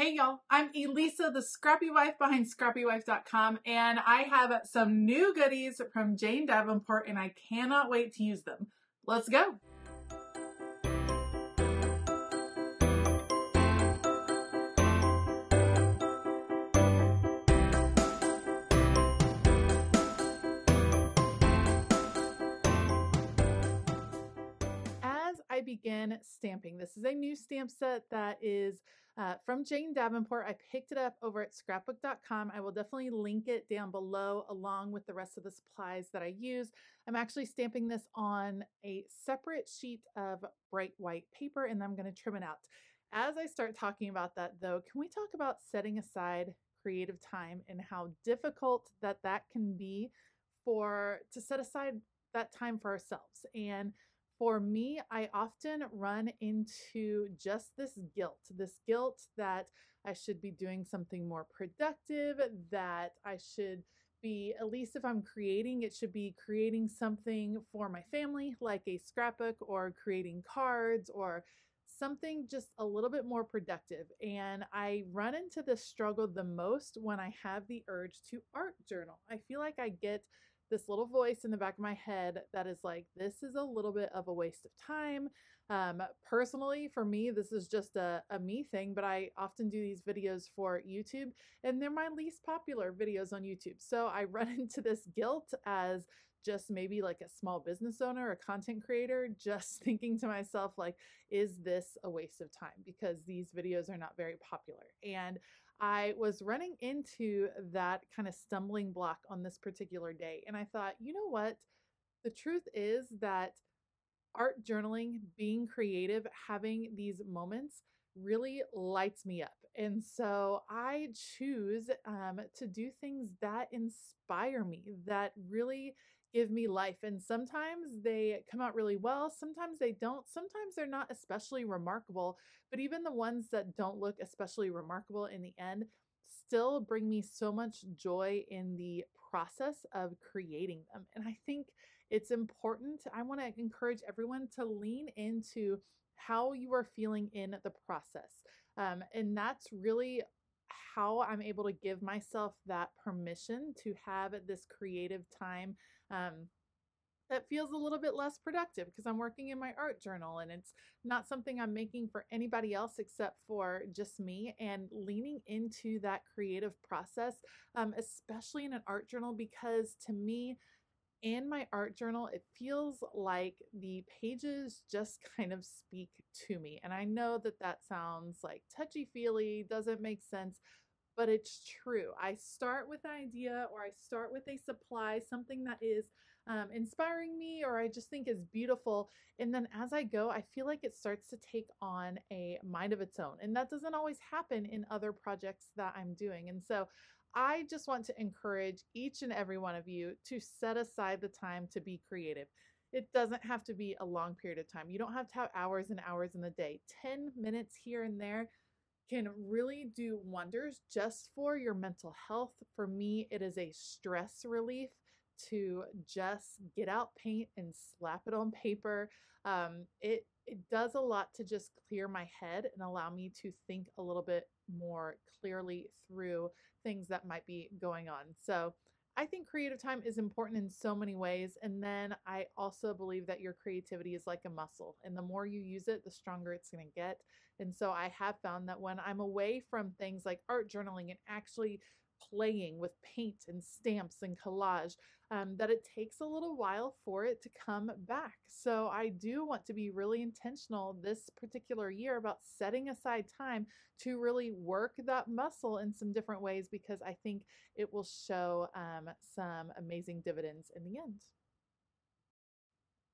Hey y'all, I'm Elisa, the Scrappy Wife behind scrappywife.com, and I have some new goodies from Jane Davenport, and I cannot wait to use them. Let's go! Begin stamping. This is a new stamp set that is from Jane Davenport. I picked it up over at scrapbook.com. I will definitely link it down below along with the rest of the supplies that I use. I'm actually stamping this on a separate sheet of bright white paper, and I'm going to trim it out. As I start talking about that though, can we talk about setting aside creative time and how difficult that can be to set aside that time for ourselves? And for me, I often run into just this guilt that I should be doing something more productive, that I should be, at least if I'm creating, it should be creating something for my family, like a scrapbook or creating cards or something just a little bit more productive. And I run into this struggle the most when I have the urge to art journal. I feel like I get this little voice in the back of my head that is like, this is a little bit of a waste of time. Personally, for me, this is just a me thing, but I often do these videos for YouTube, and they're my least popular videos on YouTube. So I run into this guilt as just maybe like a small business owner, a content creator, just thinking to myself, like, is this a waste of time? Because these videos are not very popular. And I was running into that kind of stumbling block on this particular day. And I thought, you know what? The truth is that art journaling, being creative, having these moments really lights me up. And so I choose to do things that inspire me, that really give me life. And sometimes they come out really well. Sometimes they don't. Sometimes they're not especially remarkable, but even the ones that don't look especially remarkable in the end still bring me so much joy in the process of creating them. And I think it's important. I want to encourage everyone to lean into how you are feeling in the process. And that's really how I'm able to give myself that permission to have this creative time that feels a little bit less productive because I'm working in my art journal and it's not something I'm making for anybody else except for just me, and leaning into that creative process, especially in an art journal, because to me, in my art journal, it feels like the pages just kind of speak to me. And I know that that sounds like touchy-feely, doesn't make sense, but it's true. I start with an idea, or I start with a supply, something that is inspiring me, or I just think is beautiful. And then as I go, I feel like it starts to take on a mind of its own. And that doesn't always happen in other projects that I'm doing. And so I just want to encourage each and every one of you to set aside the time to be creative. It doesn't have to be a long period of time. You don't have to have hours and hours in the day. 10 minutes here and there can really do wonders just for your mental health. For me, it is a stress relief to just get out paint and slap it on paper. It does a lot to just clear my head and allow me to think a little bit more clearly through things that might be going on. So I think creative time is important in so many ways. And then I also believe that your creativity is like a muscle, and the more you use it, the stronger it's going to get. And so I have found that when I'm away from things like art journaling and actually playing with paint and stamps and collage, that it takes a little while for it to come back. So I do want to be really intentional this particular year about setting aside time to really work that muscle in some different ways, because I think it will show some amazing dividends in the end.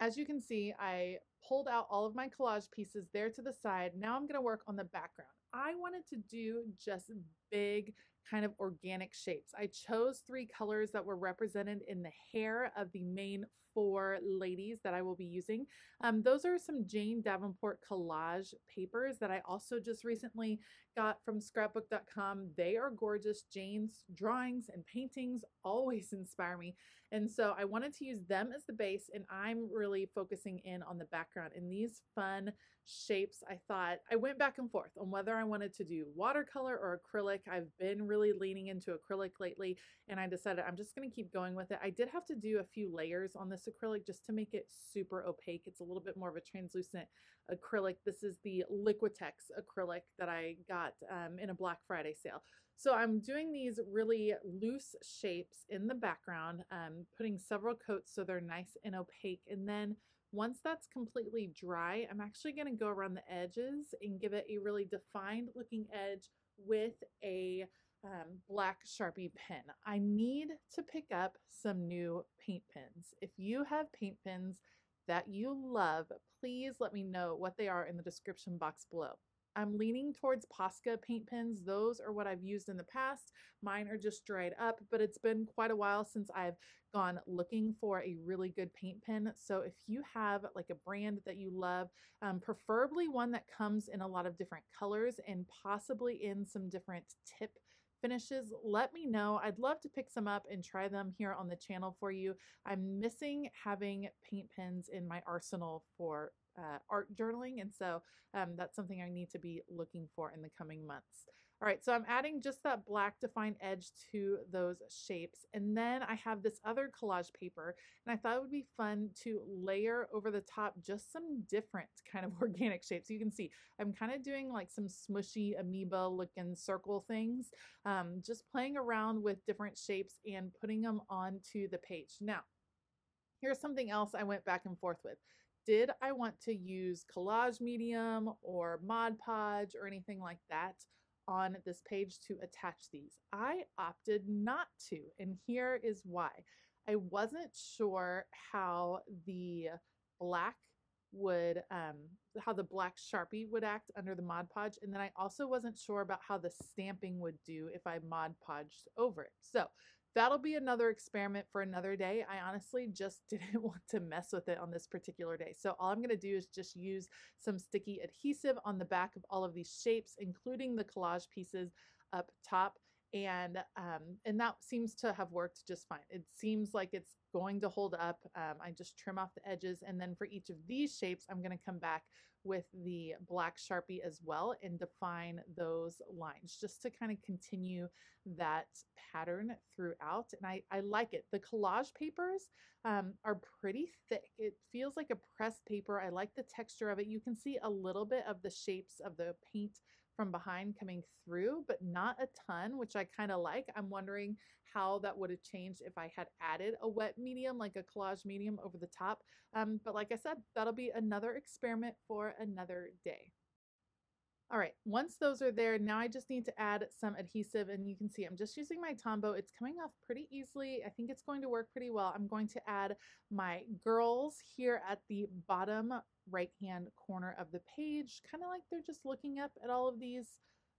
As you can see, I pulled out all of my collage pieces there to the side. Now I'm going to work on the background. I wanted to do just big kind of organic shapes. I chose three colors that were represented in the hair of the main four ladies that I will be using. Those are some Jane Davenport collage papers that I also just recently got from scrapbook.com. They are gorgeous. Jane's drawings and paintings always inspire me. And so I wanted to use them as the base, and I'm really focusing in on the background. And these fun shapes, I thought, I went back and forth on whether I wanted to do watercolor or acrylic. I've been really leaning into acrylic lately, and I decided I'm just going to keep going with it. I did have to do a few layers on this acrylic just to make it super opaque. It's a little bit more of a translucent acrylic. This is the Liquitex acrylic that I got in a Black Friday sale. So I'm doing these really loose shapes in the background, putting several coats so they're nice and opaque. And then once that's completely dry, I'm actually going to go around the edges and give it a really defined looking edge with a black Sharpie pen. I need to pick up some new paint pens. If you have paint pens that you love, please let me know what they are in the description box below. I'm leaning towards Posca paint pens. Those are what I've used in the past. Mine are just dried up, but it's been quite a while since I've gone looking for a really good paint pen. So if you have like a brand that you love, preferably one that comes in a lot of different colors and possibly in some different tip finishes, let me know. I'd love to pick some up and try them here on the channel for you. I'm missing having paint pens in my arsenal for art journaling, and so that's something I need to be looking for in the coming months. All right, so I'm adding just that black defined edge to those shapes, and then I have this other collage paper, and I thought it would be fun to layer over the top just some different kind of organic shapes. You can see I'm kind of doing like some smushy amoeba looking circle things, just playing around with different shapes and putting them onto the page. Now, here's something else I went back and forth with. Did I want to use collage medium or Mod Podge or anything like that on this page to attach these? I opted not to, and here is why. I wasn't sure how the black would, how the black Sharpie would act under the Mod Podge, and then I also wasn't sure about how the stamping would do if I Mod Podged over it. So that'll be another experiment for another day. I honestly just didn't want to mess with it on this particular day. So all I'm going to do is just use some sticky adhesive on the back of all of these shapes, including the collage pieces up top. And that seems to have worked just fine. It seems like it's going to hold up. I just trim off the edges, and then for each of these shapes, I'm going to come back with the black Sharpie as well and define those lines just to kind of continue that pattern throughout. And I like it. The collage papers are pretty thick. It feels like a pressed paper. I like the texture of it. You can see a little bit of the shapes of the paint from behind coming through, but not a ton, which I kind of like. I'm wondering how that would have changed if I had added a wet medium, like a collage medium over the top. But like I said, that'll be another experiment for another day. All right, once those are there, now I just need to add some adhesive, and you can see I'm just using my Tombow. It's coming off pretty easily. I think it's going to work pretty well. I'm going to add my girls here at the bottom right hand corner of the page, kind of like they're just looking up at all of these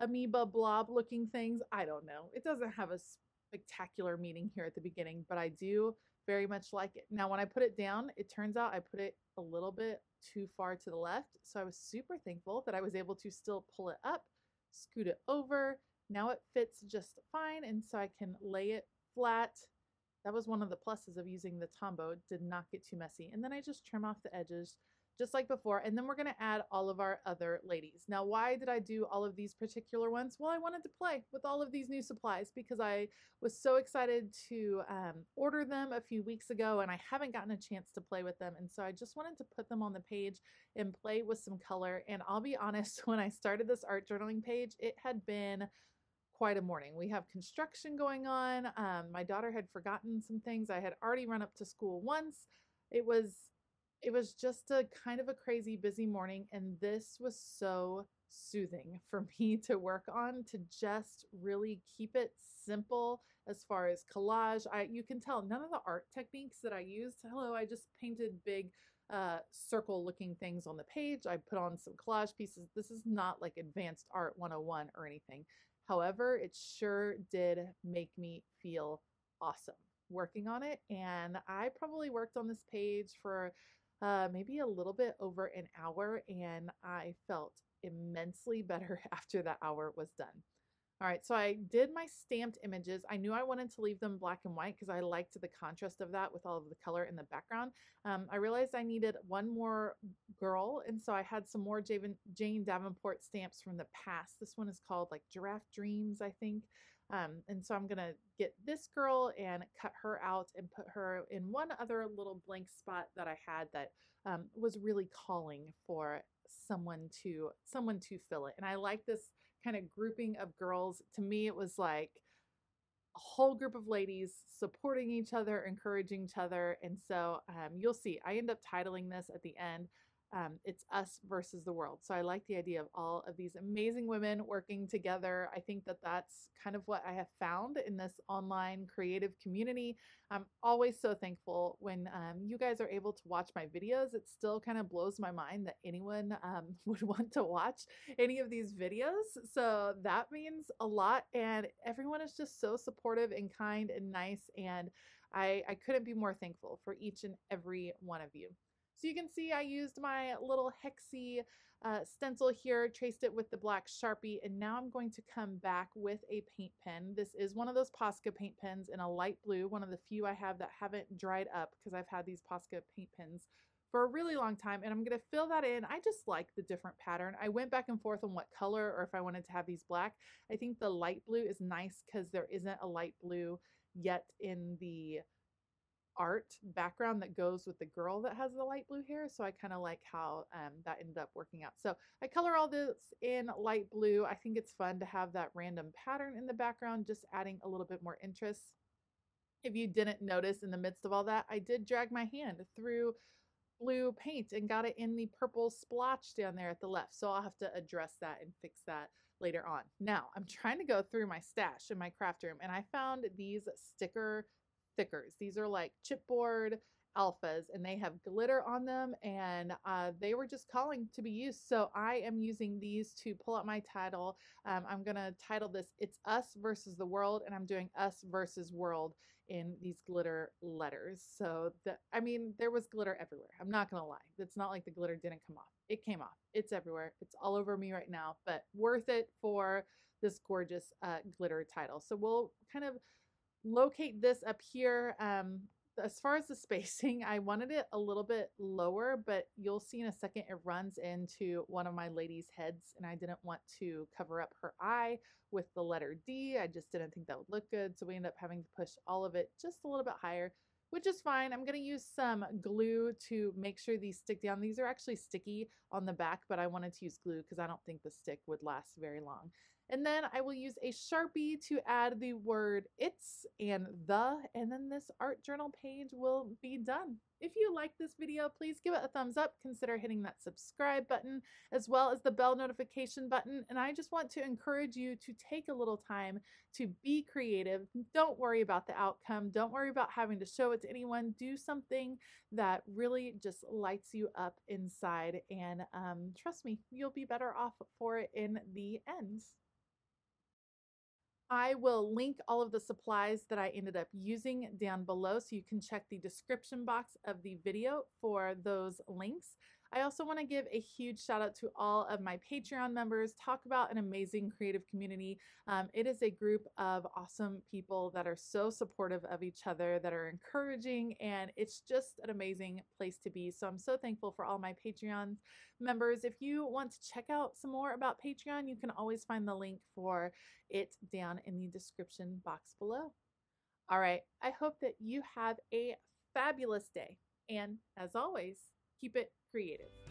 amoeba blob looking things. I don't know. It doesn't have a spectacular meaning here at the beginning, but I do very much like it. Now, when I put it down, it turns out I put it a little bit too far to the left. So I was super thankful that I was able to still pull it up, scoot it over. Now it fits just fine. And so I can lay it flat. That was one of the pluses of using the Tombow. It did not get too messy. And then I just trim off the edges just like before, and then we're going to add all of our other ladies. Now, why did I do all of these particular ones? Well, I wanted to play with all of these new supplies because I was so excited to order them a few weeks ago, and I haven't gotten a chance to play with them, and so I just wanted to put them on the page and play with some color. And I'll be honest, when I started this art journaling page, it had been quite a morning. We have construction going on. My daughter had forgotten some things. I had already run up to school once. It was just a kind of a crazy busy morning, and this was so soothing for me to work on, to just really keep it simple as far as collage. You can tell none of the art techniques that I used. Hello, I just painted big circle looking things on the page. I put on some collage pieces. This is not like advanced art 101 or anything. However, it sure did make me feel awesome working on it. And I probably worked on this page for maybe a little bit over an hour, and I felt immensely better after that hour was done. All right, so I did my stamped images. I knew I wanted to leave them black and white because I liked the contrast of that with all of the color in the background. I realized I needed one more girl, and so I had some more Jane Davenport stamps from the past. This one is called like Giraffe Dreams, I think. And so I'm gonna get this girl and cut her out and put her in one other little blank spot that I had that was really calling for someone to fill it. And I like this kind of grouping of girls. To me, it was like a whole group of ladies supporting each other, encouraging each other. And so you'll see, I end up titling this at the end, It's Us Versus the World. So I like the idea of all of these amazing women working together. I think that that's kind of what I have found in this online creative community. I'm always so thankful when you guys are able to watch my videos. It still kind of blows my mind that anyone would want to watch any of these videos. So that means a lot. And everyone is just so supportive and kind and nice. And I couldn't be more thankful for each and every one of you. So you can see I used my little hexie stencil here, traced it with the black Sharpie, and now I'm going to come back with a paint pen. This is one of those Posca paint pens in a light blue, one of the few I have that haven't dried up because I've had these Posca paint pens for a really long time, and I'm gonna fill that in. I just like the different pattern. I went back and forth on what color or if I wanted to have these black. I think the light blue is nice because there isn't a light blue yet in the art background that goes with the girl that has the light blue hair. So I kind of like how that ended up working out. So I color all this in light blue. I think it's fun to have that random pattern in the background, just adding a little bit more interest. If you didn't notice in the midst of all that, I did drag my hand through blue paint and got it in the purple splotch down there at the left. So I'll have to address that and fix that later on. Now I'm trying to go through my stash in my craft room, and I found these sticker thickers. These are like chipboard alphas, and they have glitter on them, and they were just calling to be used. So I am using these to pull up my title. I'm going to title this It's Us Versus the World, and I'm doing Us Versus World in these glitter letters. So I mean, there was glitter everywhere. I'm not going to lie. It's not like the glitter didn't come off. It came off. It's everywhere. It's all over me right now, but worth it for this gorgeous glitter title. So we'll kind of locate this up here. As far as the spacing, I wanted it a little bit lower, but you'll see in a second it runs into one of my ladies' heads, and I didn't want to cover up her eye with the letter D. I just didn't think that would look good, so we ended up having to push all of it just a little bit higher, which is fine. I'm going to use some glue to make sure these stick down. These are actually sticky on the back, but I wanted to use glue because I don't think the stick would last very long. And then I will use a Sharpie to add the word it's and the, and then this art journal page will be done. If you like this video, please give it a thumbs up. Consider hitting that subscribe button as well as the bell notification button. And I just want to encourage you to take a little time to be creative. Don't worry about the outcome. Don't worry about having to show it to anyone. Do something that really just lights you up inside. And trust me, you'll be better off for it in the end. I will link all of the supplies that I ended up using down below, so you can check the description box of the video for those links. I also want to give a huge shout out to all of my Patreon members. Talk about an amazing creative community. It is a group of awesome people that are so supportive of each other, that are encouraging, and it's just an amazing place to be. So I'm so thankful for all my Patreon members. If you want to check out some more about Patreon, you can always find the link for it down in the description box below. All right, I hope that you have a fabulous day. And as always, keep it creative.